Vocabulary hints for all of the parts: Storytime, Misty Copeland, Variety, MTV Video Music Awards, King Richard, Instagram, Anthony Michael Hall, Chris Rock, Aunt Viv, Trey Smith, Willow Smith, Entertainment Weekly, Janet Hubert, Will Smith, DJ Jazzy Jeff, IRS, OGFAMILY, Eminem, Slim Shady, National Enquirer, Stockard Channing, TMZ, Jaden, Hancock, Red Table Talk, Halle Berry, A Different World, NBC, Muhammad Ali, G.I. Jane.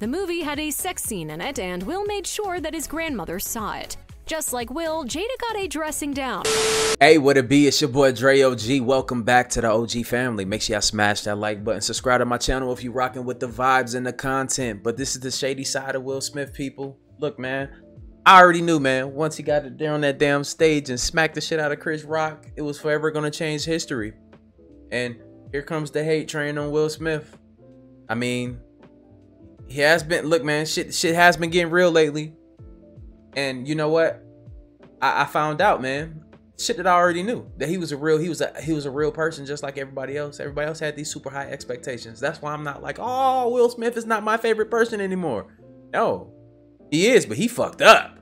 The movie had a sex scene in it, and Will made sure that his grandmother saw it. Just like Will, Jada got a dressing down. Hey, what it be? It's your boy Dre OG. Welcome back to the OG family. Make sure y'all smash that like button. Subscribe to my channel if you rocking with the vibes and the content. But this is the shady side of Will Smith, people. Look, man, I already knew, man. Once he got there on that damn stage and smacked the shit out of Chris Rock, it was forever gonna change history. And here comes the hate train on Will Smith. I mean, he has been, look, man, shit has been getting real lately. And you know what? I found out, man, shit that I already knew, that he was a real person just like everybody else. Everybody else had these super high expectations. That's why I'm not like, oh, Will Smith is not my favorite person anymore. No, he is, but he fucked up.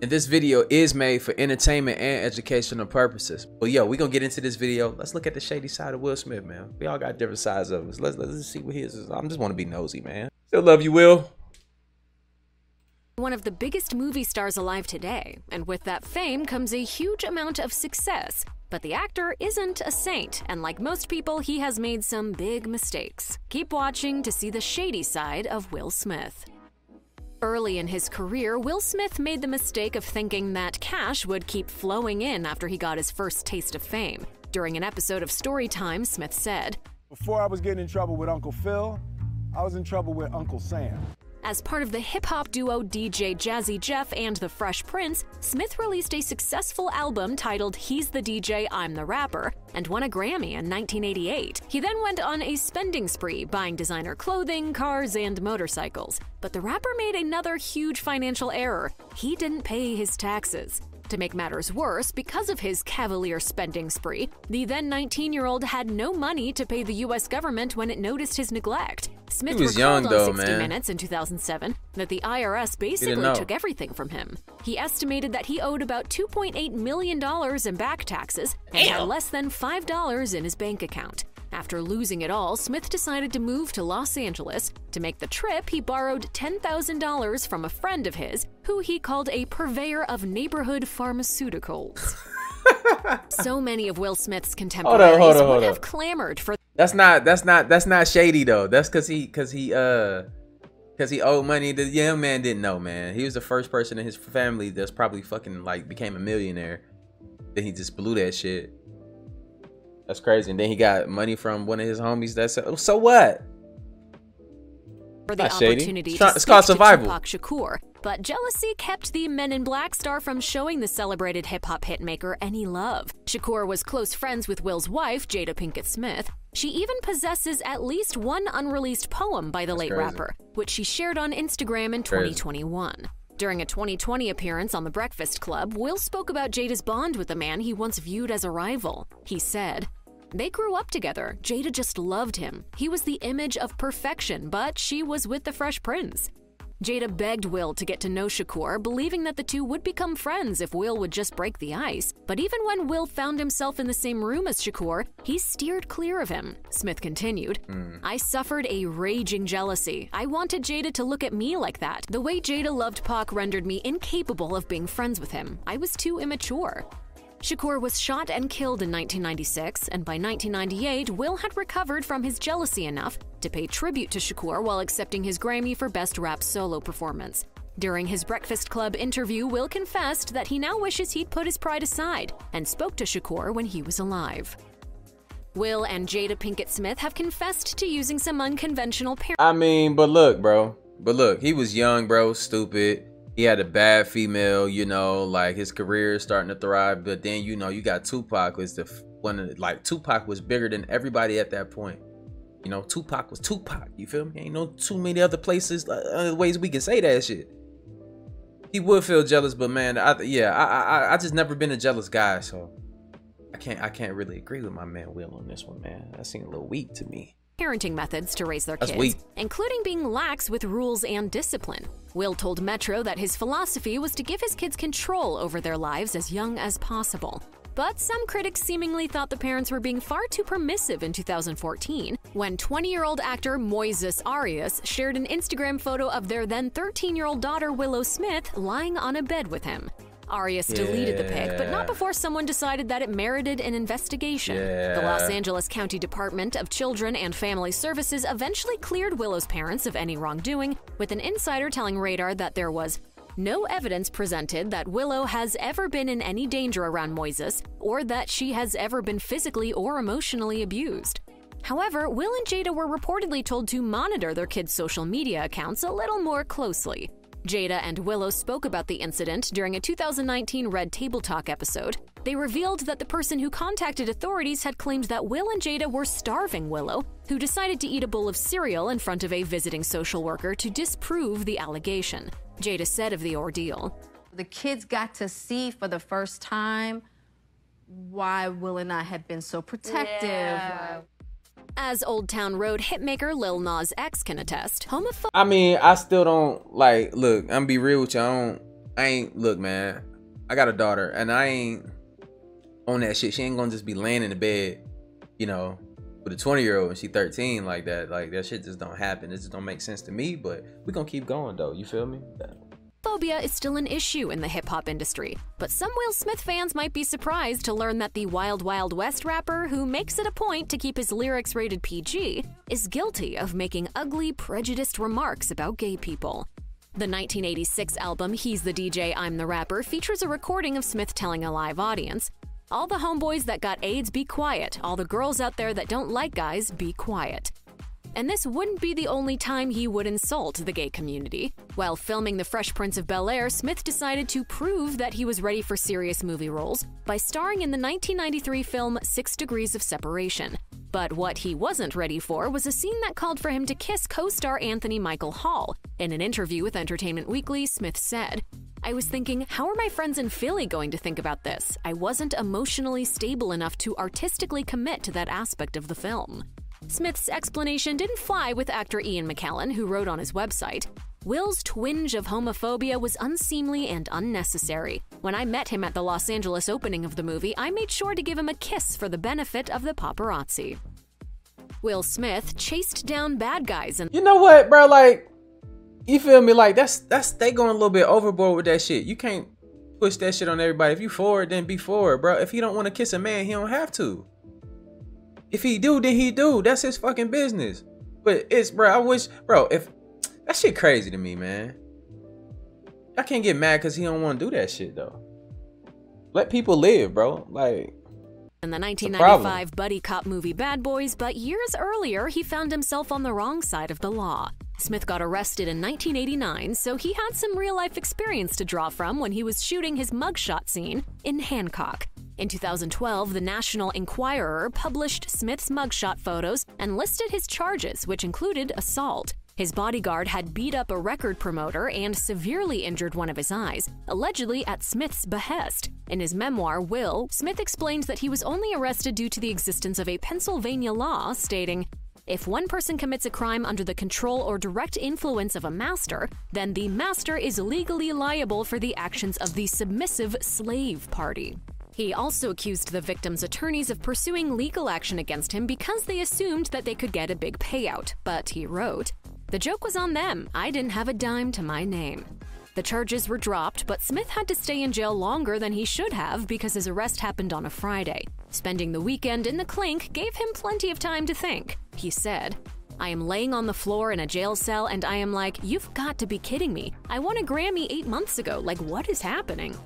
And this video is made for entertainment and educational purposes. But yo, we're gonna get into this video. Let's look at the shady side of Will Smith, man. We all got different sides of us. Let's just see what his is. I just want to be nosy, man. Still love you, Will. One of the biggest movie stars alive today, and with that fame comes a huge amount of success. But the actor isn't a saint, and like most people, he has made some big mistakes. Keep watching to see the shady side of Will Smith. Early in his career, Will Smith made the mistake of thinking that cash would keep flowing in after he got his first taste of fame. During an episode of Storytime, Smith said, "Before I was getting in trouble with Uncle Phil, I was in trouble with Uncle Sam." As part of the hip-hop duo DJ Jazzy Jeff and The Fresh Prince, Smith released a successful album titled He's the DJ, I'm the Rapper, and won a Grammy in 1988. He then went on a spending spree, buying designer clothing, cars, and motorcycles. But the rapper made another huge financial error. He didn't pay his taxes. To make matters worse, because of his cavalier spending spree, the then 19-year-old had no money to pay the U.S. government when it noticed his neglect. Smith was young, though, on 60 Minutes in 2007 that the IRS basically took everything from him. He estimated that he owed about $2.8 million in back taxes and had less than $5 in his bank account. After losing it all, Smith decided to move to Los Angeles. To make the trip, he borrowed $10,000 from a friend of his, who he called a purveyor of neighborhood pharmaceuticals. So many of Will Smith's contemporaries would have clamored for. That's not shady though. That's because he owed money. The young man didn't know, man. He was the first person in his family that's probably fucking like became a millionaire. Then he just blew that shit. That's crazy. And then he got money from one of his homies. That's so what? For the opportunity to speak to Tupac Shakur, but jealousy kept the Men in Black star from showing the celebrated hip-hop hitmaker any love. Shakur was close friends with Will's wife, Jada Pinkett Smith. She even possesses at least one unreleased poem by the late rapper, which she shared on Instagram in 2021. During a 2020 appearance on The Breakfast Club, Will spoke about Jada's bond with a man he once viewed as a rival. He said, "They grew up together. Jada just loved him. He was the image of perfection, but she was with the Fresh Prince." Jada begged Will to get to know Shakur, believing that the two would become friends if Will would just break the ice. But even when Will found himself in the same room as Shakur, he steered clear of him. Smith continued, "I suffered a raging jealousy. I wanted Jada to look at me like that. The way Jada loved Pac rendered me incapable of being friends with him. I was too immature." Shakur was shot and killed in 1996, and by 1998, Will had recovered from his jealousy enough to pay tribute to Shakur while accepting his Grammy for Best Rap Solo Performance. During his Breakfast Club interview, Will confessed that he now wishes he'd put his pride aside and spoke to Shakur when he was alive. Will and Jada Pinkett Smith have confessed to using some unconventional parenting. I mean, but look, bro. But look, he was young, bro, stupid. He had a bad female, you know, like his career is starting to thrive. But then, you know, you got Tupac was the one of the, like Tupac was bigger than everybody at that point. You know, Tupac was Tupac. You feel me? Ain't no too many other places, other ways we can say that shit. He would feel jealous, but man, I just never been a jealous guy, so I can't really agree with my man Will on this one, man. That seemed a little weak to me. Parenting methods to raise their kids, including being lax with rules and discipline. Will told Metro that his philosophy was to give his kids control over their lives as young as possible. But some critics seemingly thought the parents were being far too permissive in 2014, when 20-year-old actor Moises Arias shared an Instagram photo of their then 13-year-old daughter Willow Smith lying on a bed with him. Arias deleted the pic, but not before someone decided that it merited an investigation. The Los Angeles County Department of Children and Family Services eventually cleared Willow's parents of any wrongdoing, with an insider telling Radar that there was no evidence presented that Willow has ever been in any danger around Moises or that she has ever been physically or emotionally abused. However, Will and Jada were reportedly told to monitor their kids' social media accounts a little more closely. Jada and Willow spoke about the incident during a 2019 Red Table Talk episode. They revealed that the person who contacted authorities had claimed that Will and Jada were starving Willow, who decided to eat a bowl of cereal in front of a visiting social worker to disprove the allegation. Jada said of the ordeal, "The kids got to see for the first time why Will and I had been so protective." As Old Town Road hitmaker Lil Nas X can attest, homophobia. I mean, I still don't, like, look, I'm gonna be real with you. I ain't, look, man, I got a daughter and I ain't on that shit. She ain't gonna just be laying in the bed, you know, with a 20-year-old and she 13 like that. Like, that shit just don't happen. It just don't make sense to me, but we gonna keep going though, you feel me? Phobia is still an issue in the hip-hop industry, but some Will Smith fans might be surprised to learn that the Wild Wild West rapper, who makes it a point to keep his lyrics rated PG, is guilty of making ugly, prejudiced remarks about gay people. The 1986 album He's the DJ, I'm the Rapper features a recording of Smith telling a live audience, "All the homeboys that got AIDS, be quiet. All the girls out there that don't like guys, be quiet." And this wouldn't be the only time he would insult the gay community. While filming The Fresh Prince of Bel-Air, Smith decided to prove that he was ready for serious movie roles by starring in the 1993 film 6 Degrees of Separation. But what he wasn't ready for was a scene that called for him to kiss co-star Anthony Michael Hall. In an interview with Entertainment Weekly, Smith said, "I was thinking, how are my friends in Philly going to think about this? I wasn't emotionally stable enough to artistically commit to that aspect of the film." Smith's explanation didn't fly with actor Ian McKellen, who wrote on his website, "Will's twinge of homophobia was unseemly and unnecessary. When I met him at the Los Angeles opening of the movie, I made sure to give him a kiss for the benefit of the paparazzi." Will Smith chased down bad guys and, you know what, bro, like, you feel me? Like, that's they going a little bit overboard with that shit. You can't push that shit on everybody. If you for it, then be for it, bro. If he don't want to kiss a man, he don't have to. If he do, then he do. That's his fucking business. But it's, bro, I wish, bro, if that shit crazy to me, man. I can't get mad because he don't want to do that shit, though. Let people live, bro. Like, in the 1995 buddy cop movie Bad Boys, but years earlier, he found himself on the wrong side of the law. Smith got arrested in 1989, so he had some real-life experience to draw from when he was shooting his mugshot scene in Hancock. In 2012, the National Enquirer published Smith's mugshot photos and listed his charges, which included assault. His bodyguard had beat up a record promoter and severely injured one of his eyes, allegedly at Smith's behest. In his memoir, Will, Smith explained that he was only arrested due to the existence of a Pennsylvania law stating, "If one person commits a crime under the control or direct influence of a master, then the master is legally liable for the actions of the submissive slave party." He also accused the victim's attorneys of pursuing legal action against him because they assumed that they could get a big payout, but he wrote, "The joke was on them. I didn't have a dime to my name." The charges were dropped, but Smith had to stay in jail longer than he should have because his arrest happened on a Friday. Spending the weekend in the clink gave him plenty of time to think. He said, "I am laying on the floor in a jail cell and I am like, you've got to be kidding me. I won a Grammy 8 months ago. Like, what is happening?"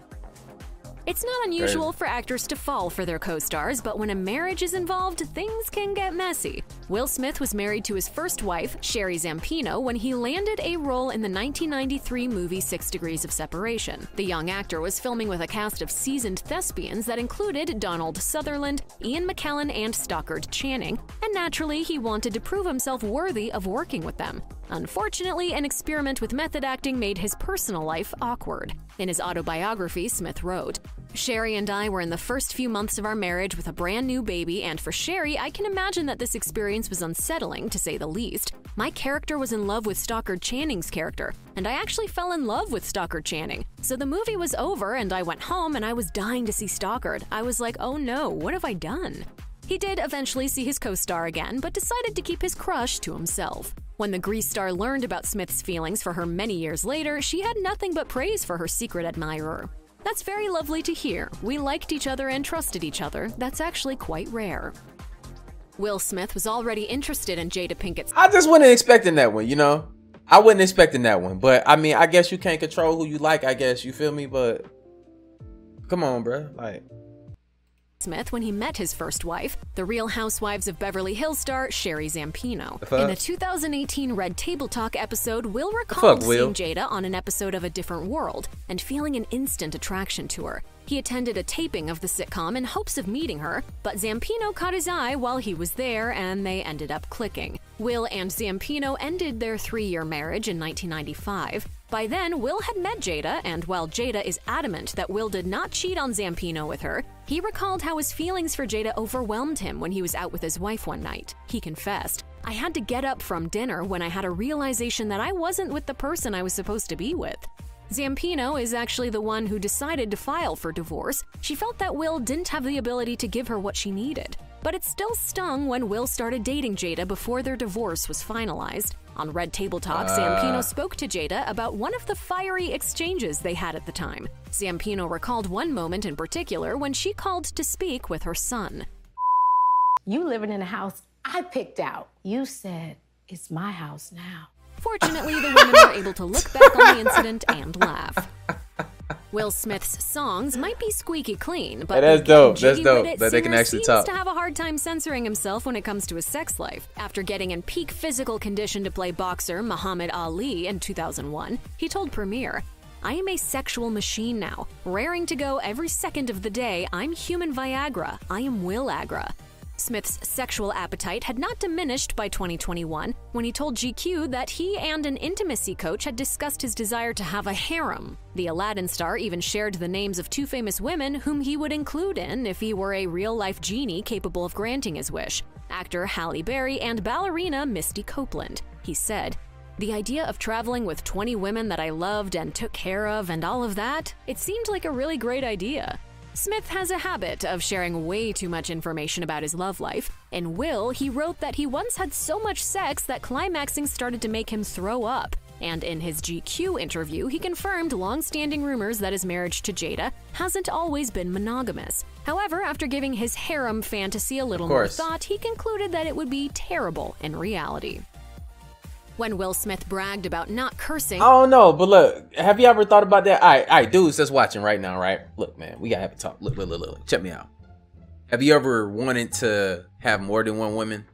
It's not unusual for actors to fall for their co-stars, but when a marriage is involved, things can get messy. Will Smith was married to his first wife, Sherry Zampino, when he landed a role in the 1993 movie 6 Degrees of Separation. The young actor was filming with a cast of seasoned thespians that included Donald Sutherland, Ian McKellen, and Stockard Channing, and naturally, he wanted to prove himself worthy of working with them. Unfortunately, an experiment with method acting made his personal life awkward. In his autobiography, Smith wrote, "Sherry and I were in the first few months of our marriage with a brand new baby, and for Sherry, I can imagine that this experience was unsettling, to say the least. My character was in love with Stockard Channing's character, and I actually fell in love with Stockard Channing. So the movie was over, and I went home, and I was dying to see Stockard. I was like, oh no, what have I done?" He did eventually see his co-star again, but decided to keep his crush to himself. When the Grease star learned about Smith's feelings for her many years later, she had nothing but praise for her secret admirer. That's very lovely to hear. We liked each other and trusted each other. That's actually quite rare. Will Smith was already interested in Jada Pinkett. I just wasn't expecting that one, you know? I wasn't expecting that one. But, I mean, I guess you can't control who you like, I guess. You feel me? But, come on, bro. Like... Smith when he met his first wife, the Real Housewives of Beverly Hills star Sherry Zampino. In a 2018 Red Table Talk episode, Will recalled seeing Jada on an episode of A Different World and feeling an instant attraction to her. He attended a taping of the sitcom in hopes of meeting her, but Zampino caught his eye while he was there and they ended up clicking. Will and Zampino ended their 3-year marriage in 1995. By then, Will had met Jada, and while Jada is adamant that Will did not cheat on Zampino with her, he recalled how his feelings for Jada overwhelmed him when he was out with his wife one night. He confessed, "I had to get up from dinner when I had a realization that I wasn't with the person I was supposed to be with." Zampino is actually the one who decided to file for divorce. She felt that Will didn't have the ability to give her what she needed. But it still stung when Will started dating Jada before their divorce was finalized. On Red Table Talk, Zampino spoke to Jada about one of the fiery exchanges they had at the time. Zampino recalled one moment in particular when she called to speak with her son. "You living in a house I picked out. You said, it's my house now." Fortunately, the women were able to look back on the incident and laugh. Will Smith's songs might be squeaky clean, but that's dope. That's dope that they can actually talk. He seems to have a hard time censoring himself when it comes to his sex life. After getting in peak physical condition to play boxer Muhammad Ali in 2001, he told Premiere, "I am a sexual machine now, raring to go every second of the day. I'm human Viagra. I am Will Agra." Smith's sexual appetite had not diminished by 2021 when he told GQ that he and an intimacy coach had discussed his desire to have a harem. The Aladdin star even shared the names of 2 famous women whom he would include in if he were a real-life genie capable of granting his wish: actor Halle Berry and ballerina Misty Copeland. He said, "The idea of traveling with 20 women that I loved and took care of and all of that, it seemed like a really great idea." Smith has a habit of sharing way too much information about his love life. In Will, he wrote that he once had so much sex that climaxing started to make him throw up. And in his GQ interview, he confirmed long-standing rumors that his marriage to Jada hasn't always been monogamous. However, after giving his harem fantasy a little more thought, he concluded that it would be terrible in reality. When Will Smith bragged about not cursing... I don't know, but look, have you ever thought about that? All right, dudes that's watching right now, right? Look, man, we gotta have a talk. Look, check me out. Have you ever wanted to have more than one woman?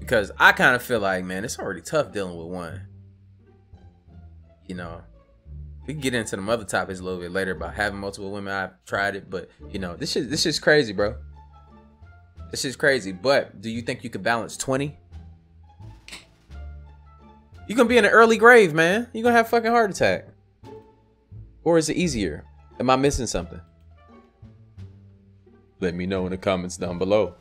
Because I kind of feel like, man, it's already tough dealing with one. You know, we can get into the other topics a little bit later about having multiple women. I've tried it, but, you know, this shit's crazy, bro. This shit's crazy, but do you think you could balance 20? You're gonna be in an early grave, man. You're gonna have a fucking heart attack. Or is it easier? Am I missing something? Let me know in the comments down below.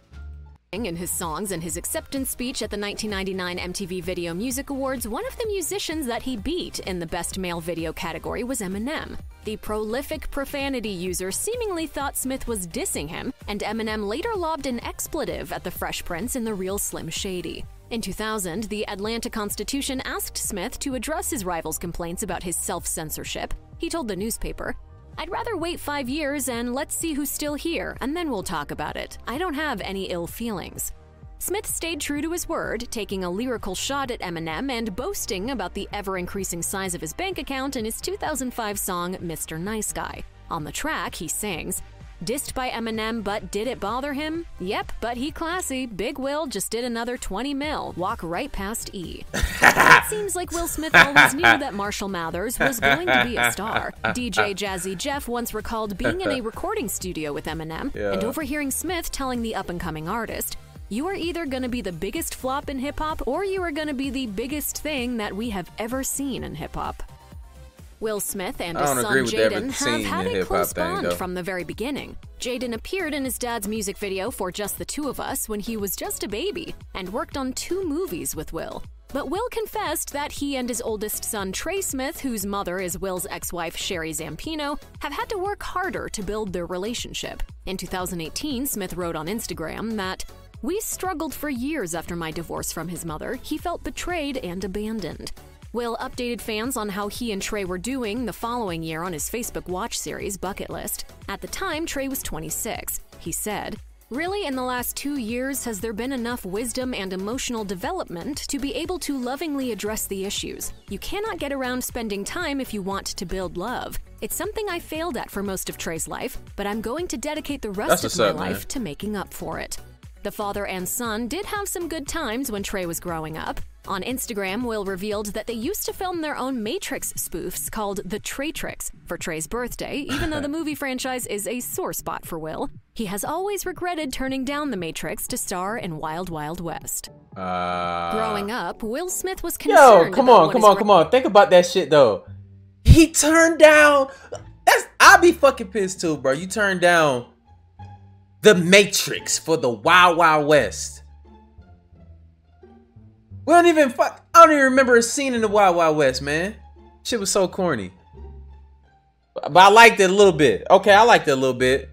In his songs and his acceptance speech at the 1999 MTV Video Music Awards, one of the musicians that he beat in the Best Male Video category was Eminem. The prolific profanity user seemingly thought Smith was dissing him, and Eminem later lobbed an expletive at the Fresh Prince in The Real Slim Shady. In 2000, the Atlanta Constitution asked Smith to address his rival's complaints about his self-censorship. He told the newspaper, "I'd rather wait 5 years and let's see who's still here, and then we'll talk about it. I don't have any ill feelings." Smith stayed true to his word, taking a lyrical shot at Eminem and boasting about the ever-increasing size of his bank account in his 2005 song, Mr. Nice Guy. On the track, he sings, "Dissed by Eminem, but did it bother him? Yep, but he classy. Big Will just did another 20 mil. Walk right past E." It seems like Will Smith always knew that Marshall Mathers was going to be a star. DJ Jazzy Jeff once recalled being in a recording studio with Eminem and overhearing Smith telling the up-and-coming artist, "You are either going to be the biggest flop in hip-hop or you are going to be the biggest thing that we have ever seen in hip-hop." Will Smith and his son Jaden have had a close bond from the very beginning. Jaden appeared in his dad's music video for Just the Two of Us when he was just a baby and worked on 2 movies with Will. But Will confessed that he and his oldest son Trey Smith, whose mother is Will's ex-wife Sherry Zampino, have had to work harder to build their relationship. In 2018, Smith wrote on Instagram that, "We struggled for years after my divorce from his mother. He felt betrayed and abandoned." Will updated fans on how he and Trey were doing the following year on his Facebook Watch series Bucket List. At the time, Trey was 26. He said, "Really, in the last 2 years, has there been enough wisdom and emotional development to be able to lovingly address the issues? You cannot get around spending time if you want to build love. It's something I failed at for most of Trey's life, but I'm going to dedicate the rest of my life to making up for it." The father and son did have some good times when Trey was growing up. On Instagram, Will revealed that they used to film their own Matrix spoofs called The Traytrix for Trey's birthday, even though the movie franchise is a sore spot for Will. He has always regretted turning down The Matrix to star in Wild Wild West. Growing up, Will Smith was concerned. Come on. Think about that shit, though. He turned down... I'll be fucking pissed, too, bro. You turned down The Matrix for the Wild Wild West. We don't even fuck. I don't even remember a scene in the Wild Wild West, man. Shit was so corny. But I liked it a little bit. Okay, I liked it a little bit.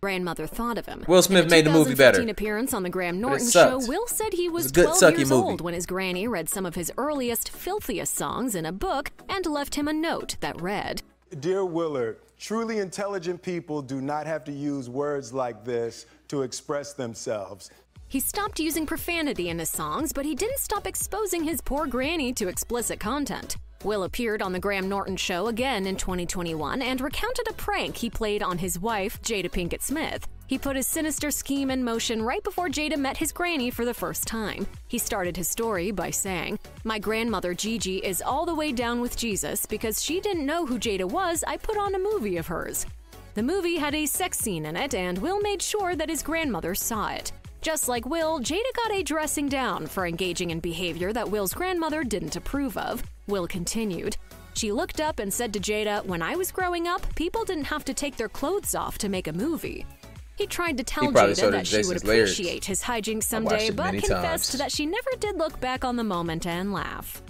Grandmother thought of him. Will Smith made the movie better. In a 2015 appearance on the Graham Norton Show, Will said he was 12 years old when his granny read some of his earliest, filthiest songs in a book and left him a note that read, "Dear Willard, truly intelligent people do not have to use words like this to express themselves." He stopped using profanity in his songs, but he didn't stop exposing his poor granny to explicit content. Will appeared on the Graham Norton Show again in 2021 and recounted a prank he played on his wife, Jada Pinkett Smith. He put his sinister scheme in motion right before Jada met his granny for the first time. He started his story by saying, "My grandmother Gigi is all the way down with Jesus. Because she didn't know who Jada was, I put on a movie of hers." The movie had a sex scene in it, and Will made sure that his grandmother saw it. Just like Will, Jada got a dressing down for engaging in behavior that Will's grandmother didn't approve of. Will continued, "She looked up and said to Jada, 'When I was growing up, people didn't have to take their clothes off to make a movie.'" He tried to tell Jada that she would appreciate his hijinks someday, but confessed that she never did look back on the moment and laugh.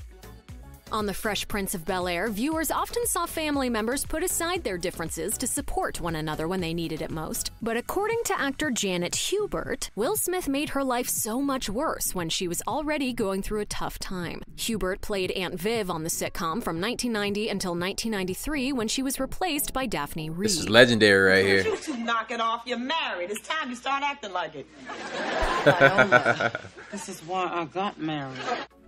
On The Fresh Prince of Bel-Air, viewers often saw family members put aside their differences to support one another when they needed it most. But according to actor Janet Hubert, Will Smith made her life so much worse when she was already going through a tough time. Hubert played Aunt Viv on the sitcom from 1990 until 1993 when she was replaced by Daphne Reed. This is legendary right here. "You two knock it off, you're married. It's time you start acting like it." "This is why I got married."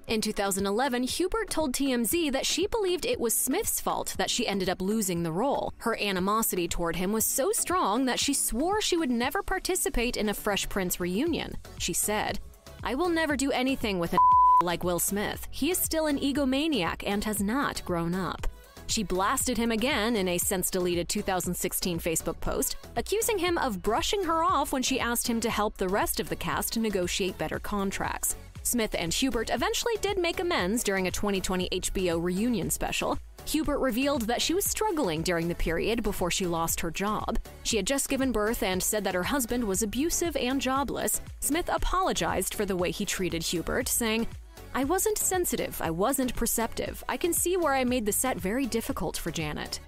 In 2011, Hubert told TMZ that she believed it was Smith's fault that she ended up losing the role. Her animosity toward him was so strong that she swore she would never participate in a Fresh Prince reunion. She said, "I will never do anything with an like Will Smith. He is still an egomaniac and has not grown up." She blasted him again in a since-deleted 2016 Facebook post, accusing him of brushing her off when she asked him to help the rest of the cast negotiate better contracts. Smith and Hubert eventually did make amends during a 2020 HBO reunion special. Hubert revealed that she was struggling during the period before she lost her job. She had just given birth and said that her husband was abusive and jobless. Smith apologized for the way he treated Hubert, saying, "I wasn't sensitive, I wasn't perceptive. I can see where I made the set very difficult for Janet."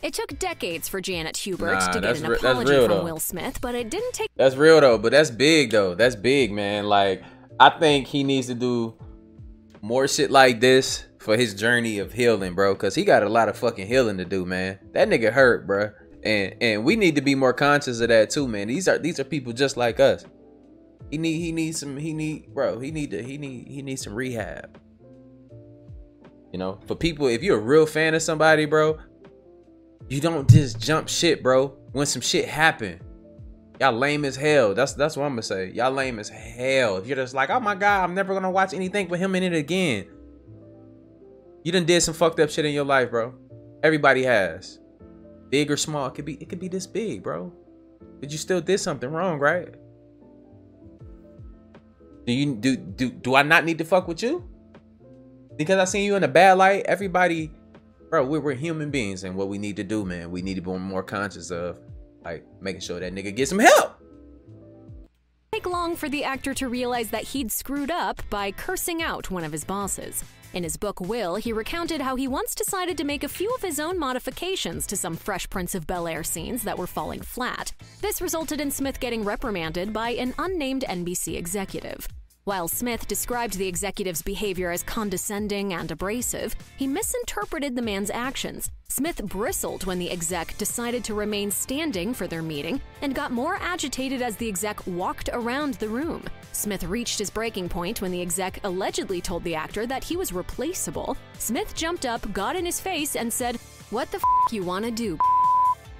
It took decades for Janet Hubert to get an apology from Will Smith, but it didn't take... That's real, though, but that's big, though. That's big, man. Like... I think he needs to do more shit like this for his journey of healing, bro. Because he got a lot of fucking healing to do, man. That nigga hurt, bro. And we need to be more conscious of that too, man. These are people just like us. He needs some rehab. You know, for people, if you're a real fan of somebody, bro, you don't just jump shit, bro. When some shit happen. Y'all lame as hell. That's what I'm gonna say. Y'all lame as hell. If you're just like, oh my God, I'm never gonna watch anything with him in it again. You done did some fucked up shit in your life, bro. Everybody has. Big or small. It could be this big, bro. But you still did something wrong, right? Do I not need to fuck with you? Because I seen you in a bad light. Everybody, bro, we're human beings, and what we need to do, man, we need to be more conscious of. Like, making sure that nigga gets some help. It didn't take long for the actor to realize that he'd screwed up by cursing out one of his bosses. In his book, Will, he recounted how he once decided to make a few of his own modifications to some Fresh Prince of Bel-Air scenes that were falling flat. This resulted in Smith getting reprimanded by an unnamed NBC executive. While Smith described the executive's behavior as condescending and abrasive, he misinterpreted the man's actions. Smith bristled when the exec decided to remain standing for their meeting and got more agitated as the exec walked around the room. Smith reached his breaking point when the exec allegedly told the actor that he was replaceable. Smith jumped up, got in his face, and said, "What the f*** you wanna do, b***?"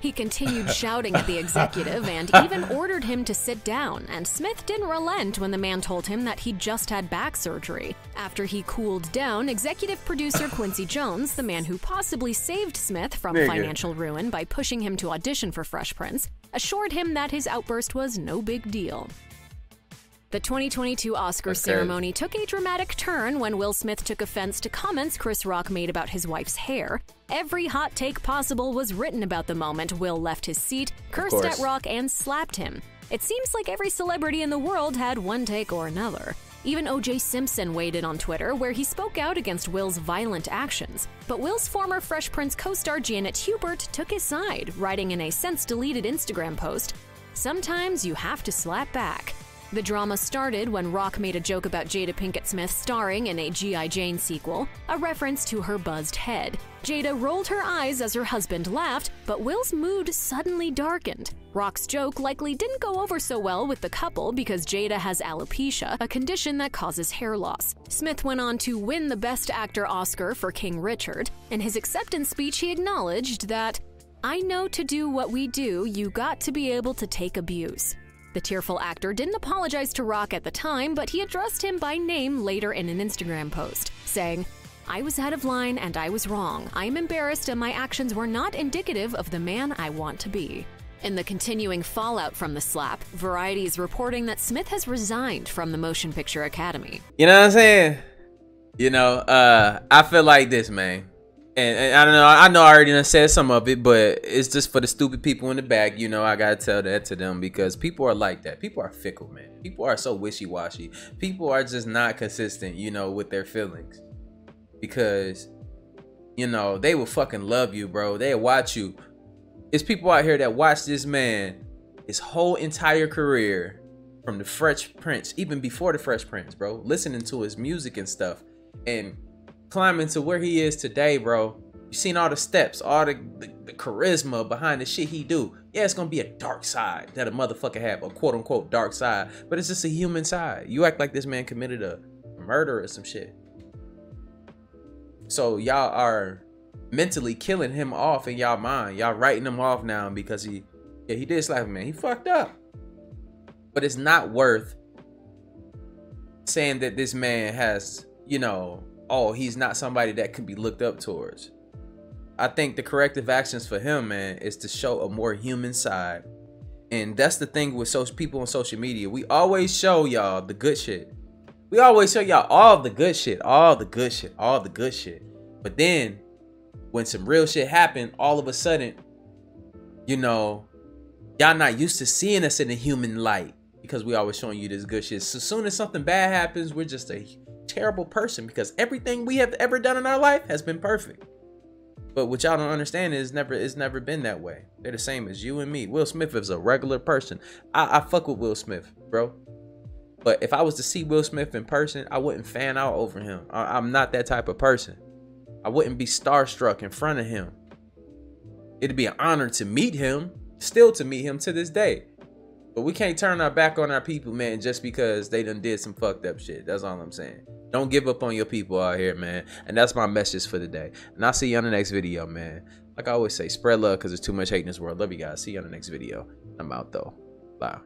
He continued shouting at the executive and even ordered him to sit down, and Smith didn't relent when the man told him that he'd just had back surgery. After he cooled down, executive producer Quincy Jones, the man who possibly saved Smith from financial ruin by pushing him to audition for Fresh Prince, assured him that his outburst was no big deal. The 2022 Oscar ceremony took a dramatic turn when Will Smith took offense to comments Chris Rock made about his wife's hair. Every hot take possible was written about the moment Will left his seat, cursed at Rock, and slapped him. It seems like every celebrity in the world had one take or another. Even O.J. Simpson weighed in on Twitter, where he spoke out against Will's violent actions. But Will's former Fresh Prince co-star Janet Hubert took his side, writing in a since-deleted Instagram post, "Sometimes you have to slap back." The drama started when Rock made a joke about Jada Pinkett Smith starring in a G.I. Jane sequel, a reference to her buzzed head. Jada rolled her eyes as her husband laughed, but Will's mood suddenly darkened. Rock's joke likely didn't go over so well with the couple because Jada has alopecia, a condition that causes hair loss. Smith went on to win the Best Actor Oscar for King Richard. In his acceptance speech, he acknowledged that, "I know to do what we do, you got to be able to take abuse." The tearful actor didn't apologize to Rock at the time, but he addressed him by name later in an Instagram post, saying, "I was out of line and I was wrong. I am embarrassed and my actions were not indicative of the man I want to be." In the continuing fallout from the slap, Variety is reporting that Smith has resigned from the Motion Picture Academy. You know what I'm saying? You know, I feel like this, man. And I don't know, I know I already done said some of it, but it's just for the stupid people in the back, you know, I gotta tell that to them because people are like that. People are fickle, man. People are so wishy-washy. People are just not consistent, you know, with their feelings. Because, you know, they will fucking love you, bro. They'll watch you. It's people out here that watch this man his whole entire career from the Fresh Prince, even before the Fresh Prince, bro, listening to his music and stuff. And climbing to where he is today, bro. You seen all the steps, all the charisma behind the shit he do. Yeah, it's gonna be a dark side that a motherfucker have, a quote-unquote dark side, but it's just a human side. You act like this man committed a murder or some shit. So y'all are mentally killing him off in y'all mind. Y'all writing him off now because he did slap him, man. He fucked up. But it's not worth saying that this man has, you know, oh, he's not somebody that could be looked up towards. I think the corrective actions for him, man, is to show a more human side. And that's the thing with people on social media. We always show y'all the good shit. We always show y'all all the good shit, all the good shit, all the good shit. But then when some real shit happened, all of a sudden, you know, y'all not used to seeing us in a human light because we always showing you this good shit. So as soon as something bad happens, we're just a terrible person because everything we have ever done in our life has been perfect. But what y'all don't understand is it's never been that way. They're the same as you and me. Will Smith is a regular person. I fuck with Will Smith, bro. But if I was to see Will Smith in person, I wouldn't fan out over him. I'm not that type of person. I wouldn't be starstruck in front of him. It'd be an honor to meet him, still to meet him to this day. But we can't turn our back on our people, man, just because they done did some fucked up shit. That's all I'm saying. Don't give up on your people out here, man. And that's my message for the day. And I'll see you on the next video, man. Like I always say, spread love because there's too much hate in this world. Love you guys. See you on the next video. I'm out, though. Bye.